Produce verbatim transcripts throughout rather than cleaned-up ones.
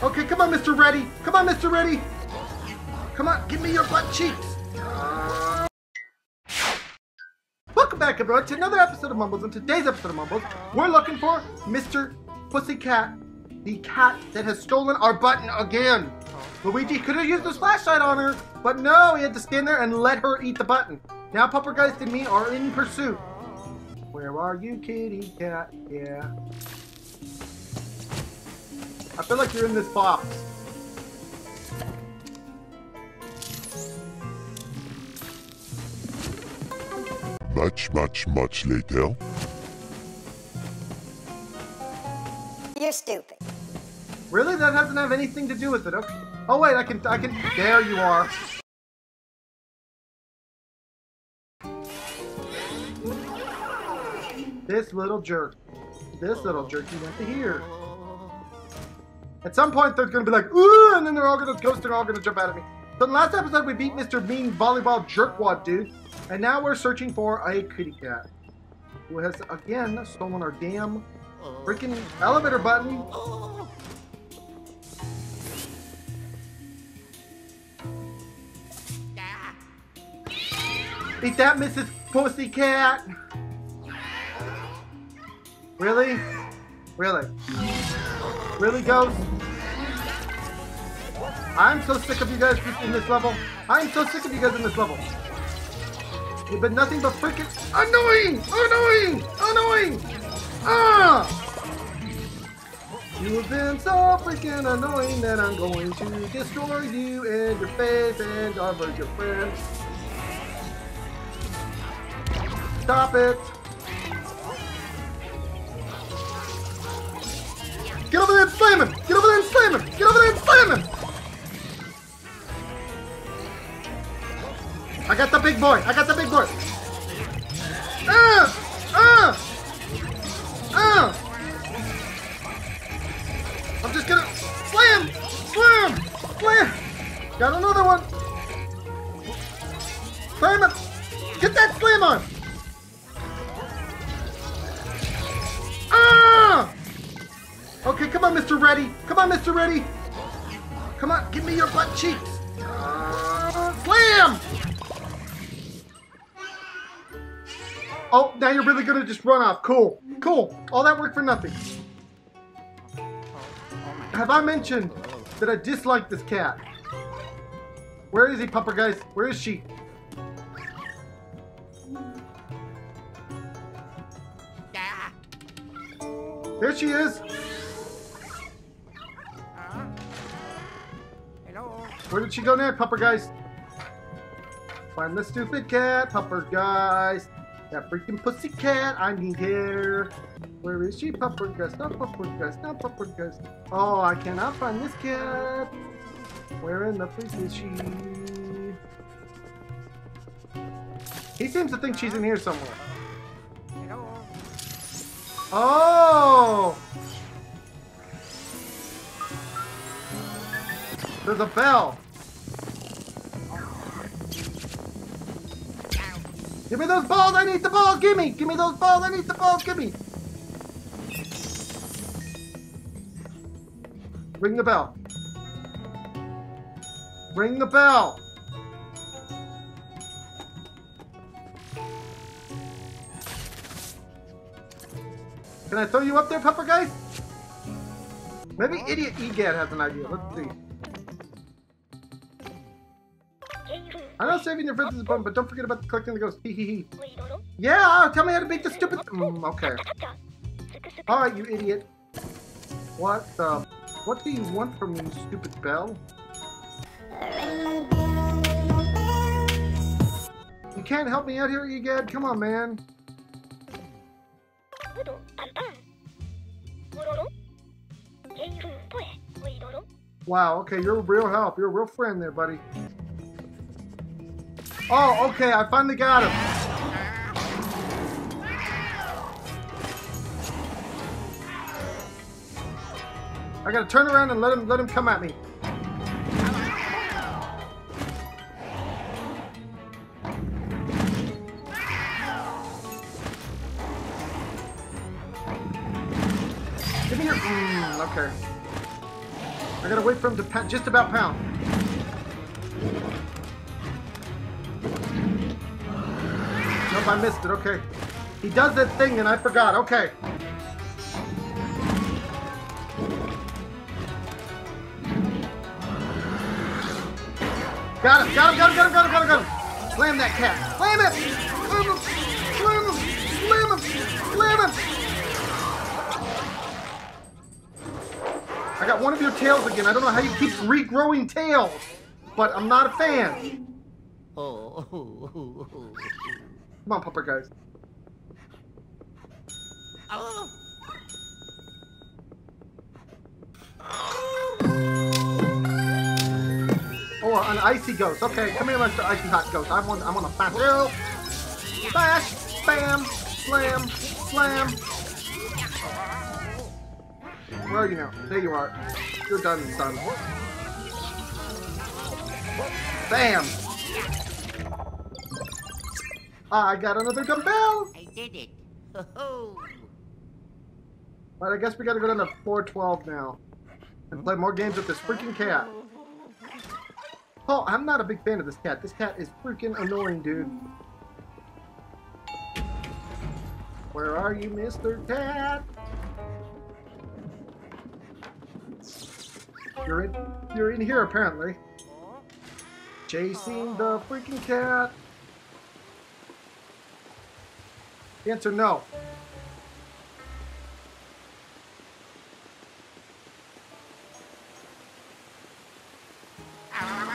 Okay, come on, Mister Reddy. Come on, Mister Reddy. Come on, give me your butt cheeks. Uh... Welcome back, everyone, to another episode of Mumbles. In today's episode of Mumbles, we're looking for Mister Pussycat, the cat that has stolen our button again. Luigi could have used his flashlight on her, but no, he had to stand there and let her eat the button. Now Puppergeist and me are in pursuit. Where are you, kitty cat? Yeah. I feel like you're in this box. Much, much, much later. You're stupid. Really? That doesn't have anything to do with it. Okay. Oh wait, I can, I can. There you are. This little jerk. This little jerky went to here. At some point, they're gonna be like, ooh, and then they're all gonna ghost and all gonna jump out at me. So in the last episode, we beat Mister Mean Volleyball Jerkwad Dude, and now we're searching for a kitty cat who has again stolen our damn freaking elevator button. Eat that, Missus Pussycat! Really? Really? Really, ghost? I'm so sick of you guys in this level. I'm so sick of you guys in this level. You've been nothing but freaking annoying! Annoying! Annoying! Ah! You've been so freaking annoying that I'm going to destroy you and your face and all of your friends. Stop it! Get over there and slam him! Get over there and slam him! Get over there and slam him! I got the big boy! I got the big boy! Ah! Ah! Ah! I'm just gonna slam! Slam! Slam! Got another one! Slam him! Get that slam on! Okay, come on, Mister Reddy. Come on, Mister Reddy. Come on, give me your butt cheeks. Uh, slam! Oh, now you're really gonna just run off. Cool, cool. All that worked for nothing. Have I mentioned that I dislike this cat? Where is he, Puppergeist? Where is she? There she is. Where did she go now, Puppergeist? Find the stupid cat, Puppergeist. That freaking pussy cat, I need her. Where is she, Puppergeist? Not Puppergeist, not Puppergeist. Oh, I cannot find this cat. Where in the place is she? He seems to think she's in here somewhere. Oh! There's a bell! Give me those balls! I need the balls! Give me! Give me those balls! I need the balls! Give me! Ring the bell. Ring the bell! Can I throw you up there, Puppergeist? Maybe Idiot Egad has an idea. Let's see. I know saving your friends is a bum, but don't forget about collecting the ghosts. Hee hee hee. Yeah, tell me how to make the stupid. Mm, okay. All right, you idiot. What the? What do you want from me, stupid bell? You can't help me out here, Egad. Come on, man. Wow. Okay, you're a real help. You're a real friend there, buddy. Oh, okay, I finally got him. I gotta turn around and let him let him come at me. Give me your mm, okay. I gotta wait for him to pa- just about pound. Nope, I missed it. Okay. He does that thing and I forgot. Okay. Got him, got him, got him, got him, got him, got him, got him. Slam that cat. Slam it! Slam him! Slam him! Slam him! Slam him! I got one of your tails again. I don't know how you keep regrowing tails, but I'm not a fan. Oh. Come on, Puppergeist. Oh. Oh, an icy ghost. Okay, come here, Mister Icy Hot Ghost. I want, I want a flash. Oh. Flash, bam, slam, slam. Where are you now? There you are. You're done, son. Bam. I got another dumbbell. I did it. Ho ho. Alright, I guess we gotta go down to four twelve now. And play more games with this freaking cat. Oh, I'm not a big fan of this cat. This cat is freaking annoying, dude. Where are you, Mister Cat? You're in, you're in here, apparently. Chasing the freaking cat. Answer no.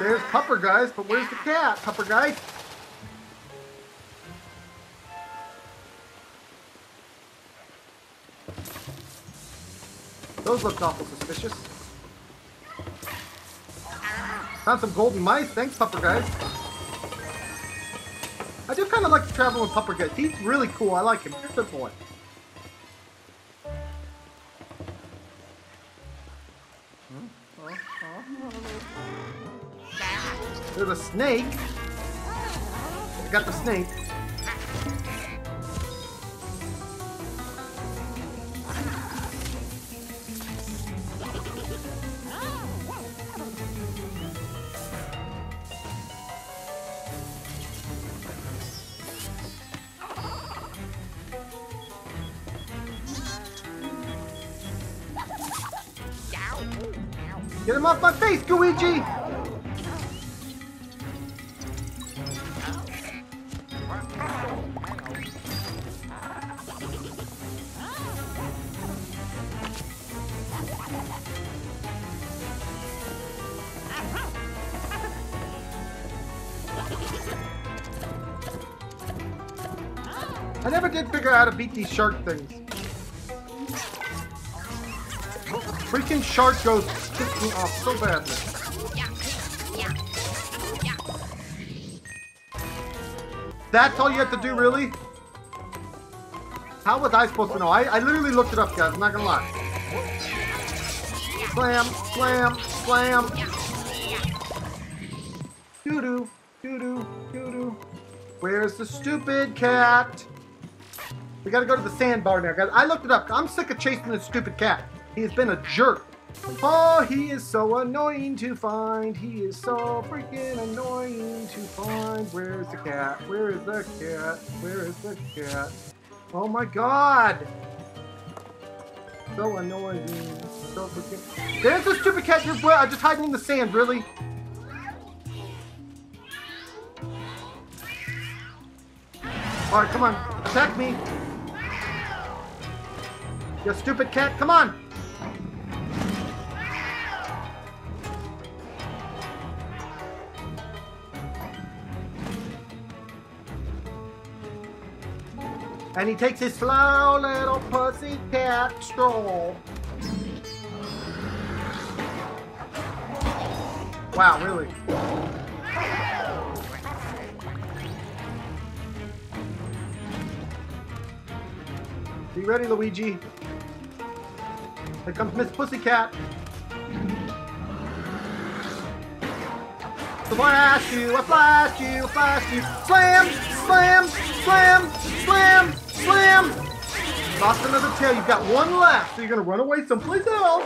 There's Puppergeist, but where's the cat, Puppergeist? Those looked awful suspicious. Found some golden mice, thanks Puppergeist. I do kind of like to travel with Puppergeist. He's really cool, I like him, he's a good boy. There's a snake. I got the snake. Get him off my face, Gooigi! I never did figure out how to beat these shark things. Freaking shark ghost kicked me off so badly. That's all you have to do, really? How was I supposed to know? I, I literally looked it up, guys. I'm not gonna lie. Slam, slam, slam. Doo-doo, doo-doo, doo-doo. Where's the stupid cat? We gotta go to the sandbar now, guys. I looked it up. I'm sick of chasing this stupid cat. He has been a jerk. Oh, he is so annoying to find. He is so freaking annoying to find. Where's the cat? Where is the cat? Where is the cat? Oh my god! So annoying. So freaking... There's the stupid cat. Just, I'm just hiding in the sand, really. Alright, come on. Attack me! You stupid cat, come on! And he takes his slow little pussy cat stroll. Wow, really? Be ready, Luigi. Here comes Miss Pussycat. Flash you, I flash you, flash you. Slam, slam, slam, slam, slam. Lost another tail. You've got one left, so you're gonna run away someplace else.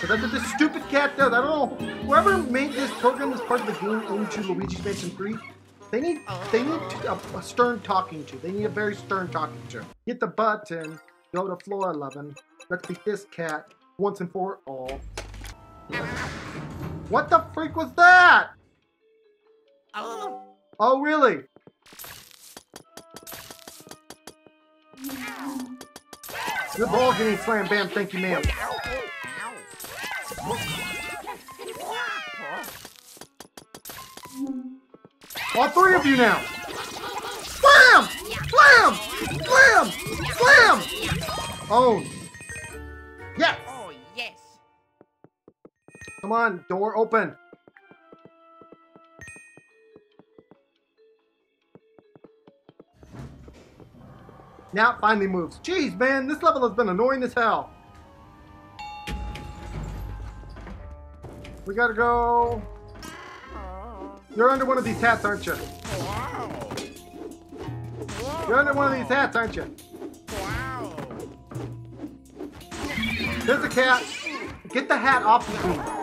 But Like with this stupid cat does. I don't know. Whoever made this program as part of the game into Luigi's Mansion three, they need they need a, a stern talking to. They need a very stern talking to. Hit the button. Go to floor eleven. Let's beat this cat once and for all. What the freak was that? Oh. Oh really? Good ball getting slam, bam, thank you, ma'am. All three of you now. Slam! Slam! Slam! Slam! Oh. Yes! Oh, yes. Come on, door open. Now it finally moves. Jeez, man, this level has been annoying as hell. We gotta go. You're under one of these hats, aren't you? You're under one of these hats, aren't you? There's a cat. Get the hat off the boot.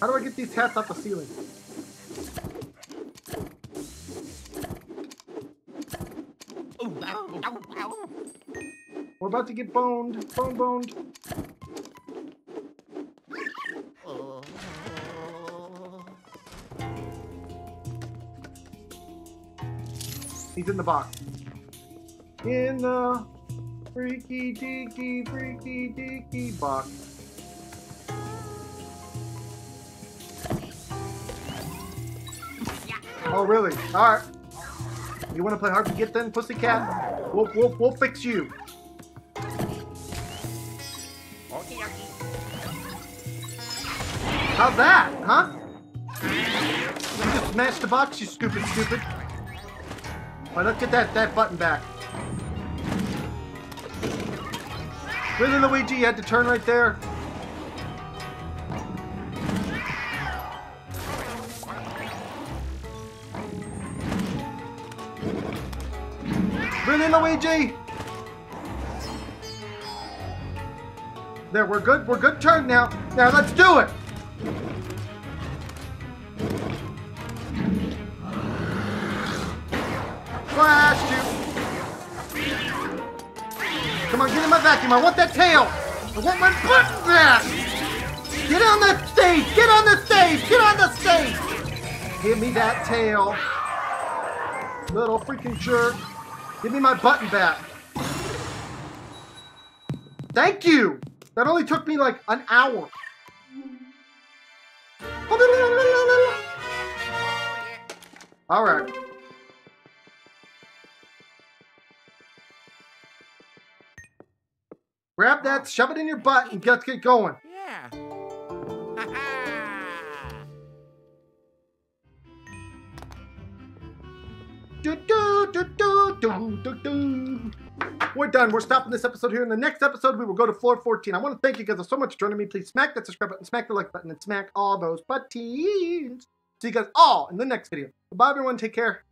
How do I get these hats off the ceiling? We're about to get boned. Bone boned. He's in the box. In the freaky deaky, freaky deaky box. Oh, really? Alright. You want to play hard to get then, pussycat? We'll, we'll, we'll fix you. How's that, huh? You just smashed the box, you stupid, stupid. Alright, let's get that, that button back. Really, Luigi? You had to turn right there? Really, Luigi? There, we're good. We're good turn now. Now let's do it. Blast you. Come on, get in my vacuum. I want that tail. I want my butt back. Get on the stage. Get on the stage. Get on the stage. Give me that tail. Little freaking jerk. Give me my button back. Thank you! That only took me like an hour. Alright. Grab that, shove it in your butt, and let's get going. Yeah. Do, do, do, do, do, do, do. We're done. We're stopping this episode here. In the next episode, we will go to floor fourteen. I want to thank you guys so much for joining me. Please smack that subscribe button, smack the like button, and smack all those buttons. See you guys all in the next video. Bye, everyone. Take care.